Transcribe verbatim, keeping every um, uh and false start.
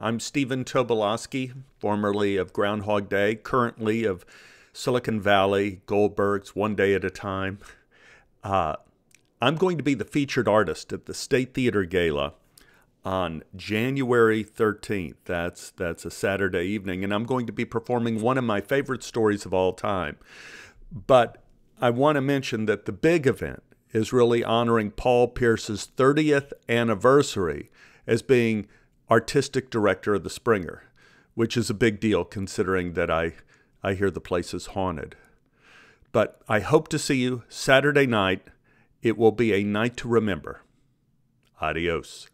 I'm Stephen Tobolowsky, formerly of Groundhog Day, currently of Silicon Valley, Goldberg's, One Day at a Time. Uh, I'm going to be the featured artist at the State Theater Gala on January thirteenth. That's, that's a Saturday evening, and I'm going to be performing one of my favorite stories of all time. But I want to mention that the big event is really honoring Paul Pierce's thirtieth anniversary as being artistic director of the Springer, which is a big deal considering that I, I hear the place is haunted. But I hope to see you Saturday night. It will be a night to remember. Adios.